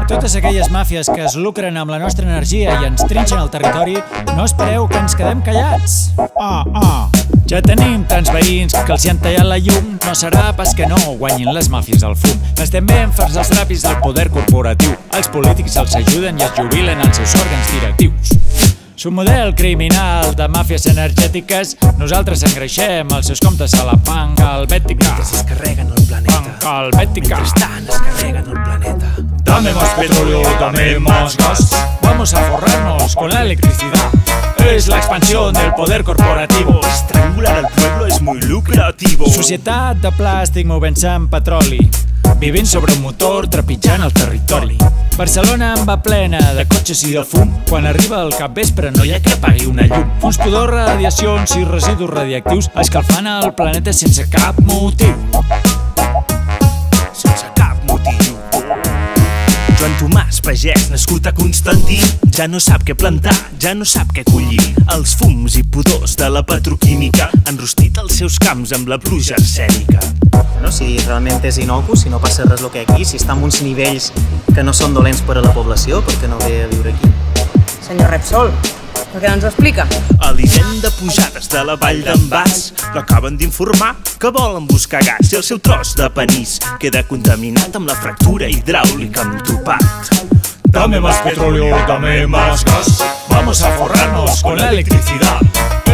A totes aquelles màfies que es lucren amb la nostra energia i ens trinxen el territori, no espereu que ens quedem callats. Ja tenim tants veïns que els hi han tallat la llum. No serà pas que no guanyin les màfies al fum. N'estem ben farts els trapis del poder corporatiu. Els polítics els ajuden i els jubilen els seus òrgans directius. Su model criminal de màfies energètiques, nosaltres engreixem els seus comptes a la panca helvètica. Mentre es carreguen el planeta. Panca helvètica. Mentrestant es carreguen el planeta. Dame más petróleo, dame más gas. Vamos a forrarnos con la electricidad. Es la expansión del poder corporativo. Estrangular al pueblo es muy lucrativo. Societat de plàstic movent-se amb petroli, vivint sobre un motor trepitjant el territori. Barcelona en va plena de cotxes i de fum. Quan arriba el capvespre no hi ha que apagui una llum. Fons, pudor, radiacions i residus radioactius escalfant el planeta sense cap motiu. Sense cap motiu. Joan Tomàs Pagès, nascut a Constantí, ja no sap què plantar, ja no sap què collir. Els fums i pudors de la petroquímica han rostit els seus camps amb la pluja arsènica. Si realment és inocu, si no passa res el que hi ha aquí, si està en uns nivells que no són dolents per a la població, per què no ve a viure aquí? Senyor Repsol, per què no ens ho explica? A l'Hisenda Pujades de la Vall d'en Bas l'acaben d'informar que volen buscar gas i el seu tros de panís queda contaminat amb la fractura hidràulica amb topat. Dame más petróleo, dame más gas. Vamos a forrarnos con la electricidad.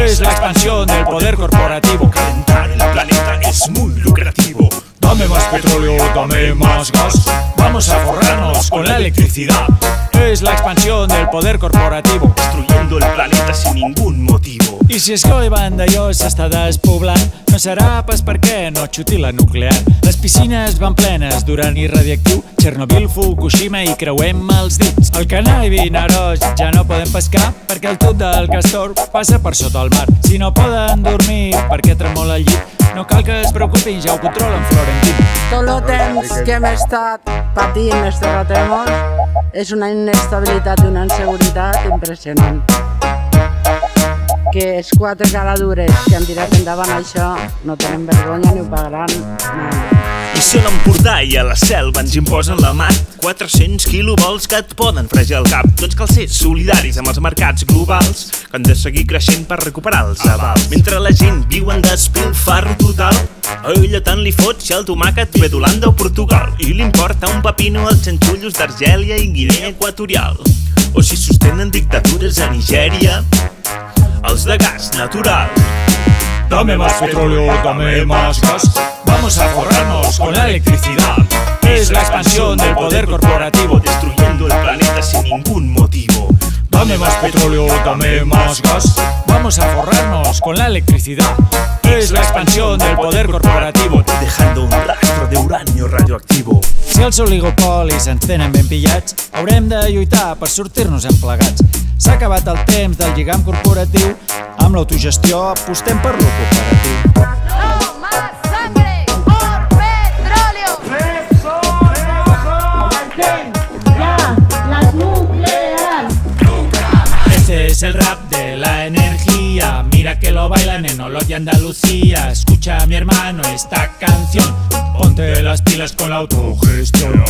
Es la expansión del poder corporativo. Calentar el planeta es muy lucrativo. Dame más petróleo, dame más gas. Vamos a forrarnos con la electricidad. Es la expansión del poder corporativo. Destruyendo el planeta sin ningún motivo. I si és que Vandellós s'està despoblant, no serà pas perquè no xuti la nuclear. Les piscines van plenes d'urani radioactiu, Chernobyl, Fukushima i creuem els dits. Al canal Vinaròs ja no podem pescar perquè el tub del castor passa per sota el mar. Si no poden dormir perquè tremola el llit, no cal que es preocupin, ja ho controlen Florentino. Tot el temps que hem estat patint els terratrèmols és una inestabilitat i una inseguretat impressionant. Que els quatre caladures que han tirat endavant això no tenen vergonya ni ho pagaran mai. I si a l'Empordà i a la selva ens imposen la mat, 400 quilovolts que et poden fregar el cap. Tots cal ser solidaris amb els mercats globals que han de seguir creixent per recuperar els avals. Mentre la gent viu en despilfarro total, a ella tant li fot si el tomàquet ve d'Holanda o Portugal i li importa un pepino als xanxullos d'Argèlia i Guinea Equatorial. O si sostenen dictatures a Nigèria, els de gas natural. Dame más petróleo, dame más gas. Vamos a forrarnos con la electricidad. Es la expansión del poder corporativo. Destruyendo el planeta sin ningún motivo. Dame más petróleo, dame más gas. Vamos a forrarnos con la electricidad. Es la expansión del poder corporativo. Dejando un rastro de uranio radioactivo. Si els oligopolis ens tenen ben pillats, haurem de lluitar per sortir-nos-en plegats. S'ha acabat el temps del lligam corporatiu. Amb l'autogestió apostem per lo cooperatiu. No más sangre por petróleo. Repsol, Repsol. Ya, las nucleares. Este es el rap de la energía. Mira que lo bailan en Olor de Andalucía. Escucha a mi hermano esta canción. Ponte las pilas con la autogestión.